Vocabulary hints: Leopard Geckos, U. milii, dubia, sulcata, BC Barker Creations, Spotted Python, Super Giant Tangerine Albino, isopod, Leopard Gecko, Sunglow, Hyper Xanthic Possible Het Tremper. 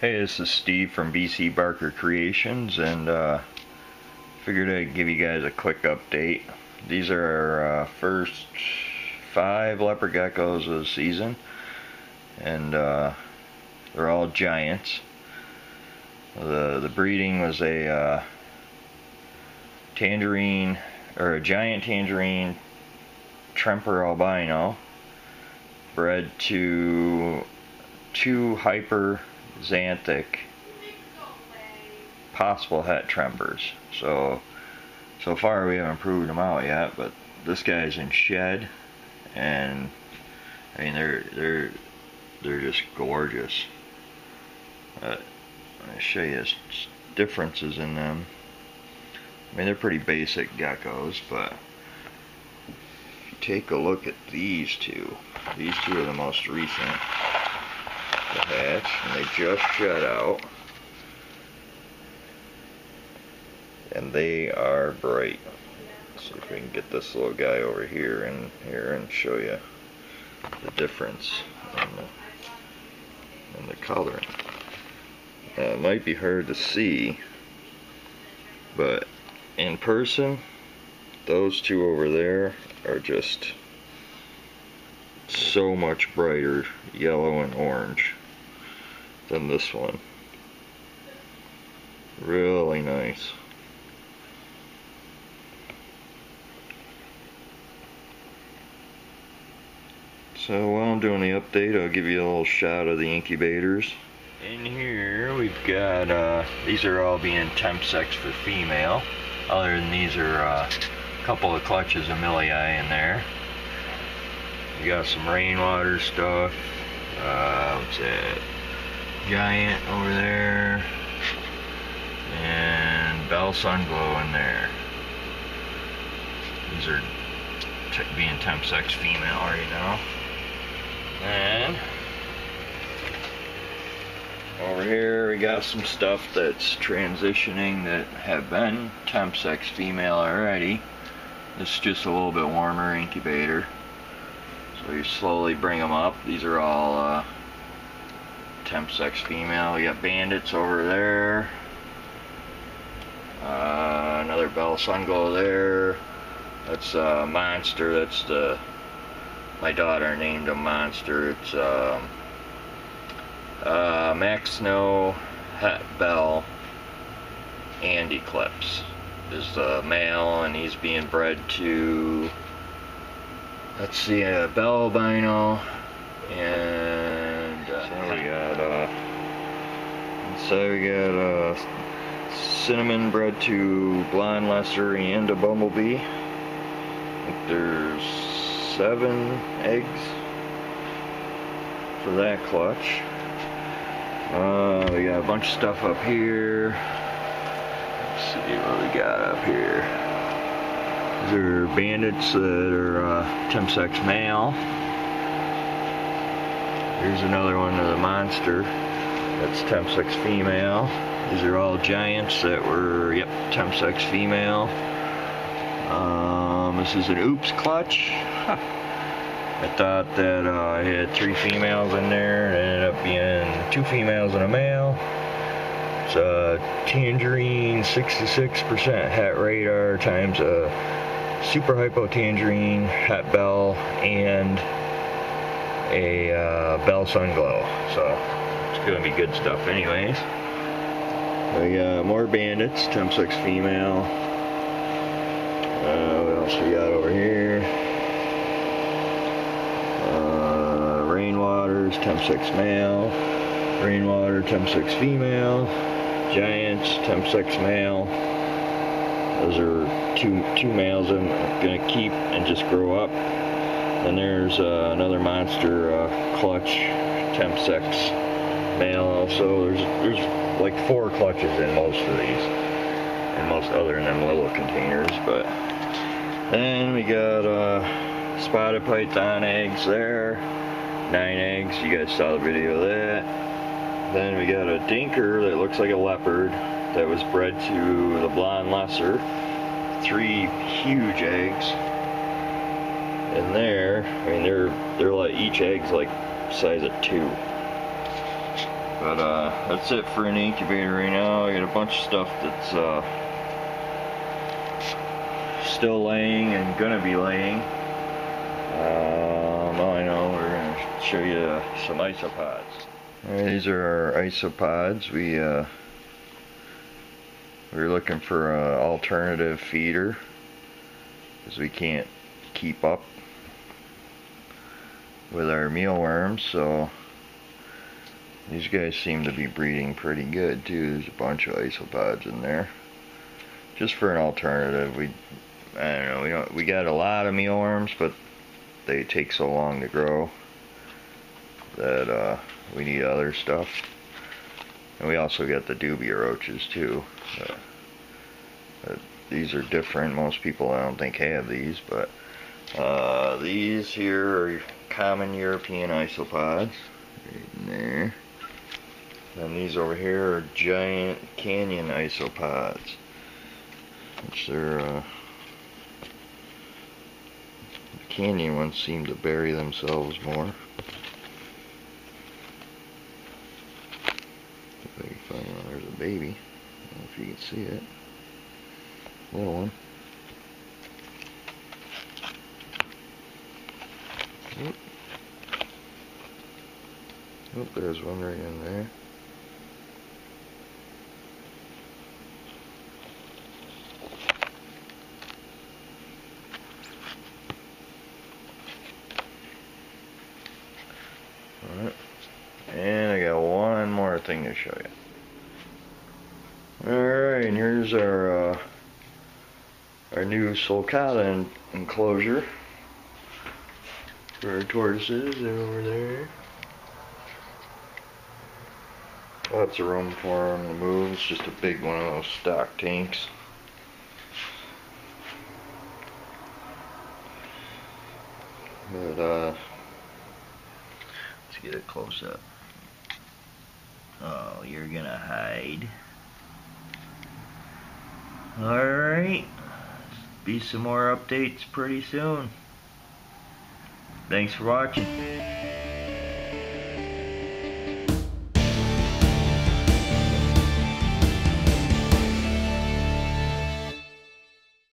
Hey, this is Steve from BC Barker Creations, and figured I'd give you guys a quick update. These are our first 5 leopard geckos of the season, and they're all giants. The breeding was a tangerine, or a giant tangerine tremper albino, bred to 2 Hyper Xanthic Possible Het Trempers. So far we haven't proved them out yet, but this guy's in shed, and I mean they're just gorgeous. Let me show you differences in them. I mean, they're pretty basic geckos, but if you take a look at these two are the most recent to hatch, and they just shut out, and they are bright. Let's see if we can get this little guy over here and here and show you the difference in the coloring. It might be hard to see, but in person, those two over there are just so much brighter yellow and orange than this one. Really nice. So while I'm doing the update, I'll give you a little shot of the incubators. In here we've got, these are all being temp sex for female. Other than these are a couple of clutches of milii in there. We got some rainwater stuff. What's that? Giant over there. And Bell Sunglow in there. These are being temp sex female right now. And over here we got some stuff that's transitioning that have been temp sex female already. It's just a little bit warmer incubator, so you slowly bring them up. These are all temp sex female. We got bandits over there, another Bell Sunglow there. That's Monster. That's my daughter named him Monster. It's Max Snow, Het Bell, and Eclipse is the male, and he's being bred to, let's see, a Bell Albino, and so we got Cinnamon bred to Blonde Lesser and a Bumblebee. I think there's 7 eggs for that clutch. We got a bunch of stuff up here. Let's see what we got up here. These are bandits that are temp sex male. Here's another one of the Monster. That's temp sex female. These are all giants that were, yep, temp sex female. This is an Oops clutch. I thought that I had 3 females in there, and it ended up being 2 females and a male. It's a tangerine 66% Het Radar times a super hypo tangerine Het Bell and a Bell Sunglow. So it's going to be good stuff anyways. We got more bandits, temp sex female. What else we got over here? Rainwaters, temp sex male. Rainwater, temp sex female. Giants, temp sex male. Those are two males I'm gonna keep and just grow up. And there's another Monster clutch, temp sex male also. There's like 4 clutches in most of these, and most other in them little containers. But then we got Spotted Python eggs there. 9 eggs, you guys saw the video of that. Then we got a dinker that looks like a leopard that was bred to the Blonde Lesser. 3 huge eggs in there. I mean, they're like, each egg's like size of 2. But that's it for an incubator right now. I got a bunch of stuff that's still laying and gonna be laying. I know we're gonna show you some isopods. Right, these are our isopods. We're looking for an alternative feeder because we can't keep up with our mealworms. So these guys seem to be breeding pretty good too. There's a bunch of isopods in there. Just for an alternative, we got a lot of mealworms, but they take so long to grow that we need other stuff. And we also got the dubia roaches too. But these are different. Most people I don't think have these, but these here are common European isopods. Right in there. And these over here are giant canyon isopods, which they're the canyon ones seem to bury themselves more. If I can find one, there's a baby. I don't know if you can see it. Little one. Oop. Oh, there's one right in there. Alright. And I got one more thing to show you. Alright, and here's our new sulcata enclosure for our tortoises. They're over there. Lots of room for them to move. It's just a big one of those stock tanks. But let's get a close up. Oh, you're gonna hide. Alright, be some more updates pretty soon. Thanks for watching.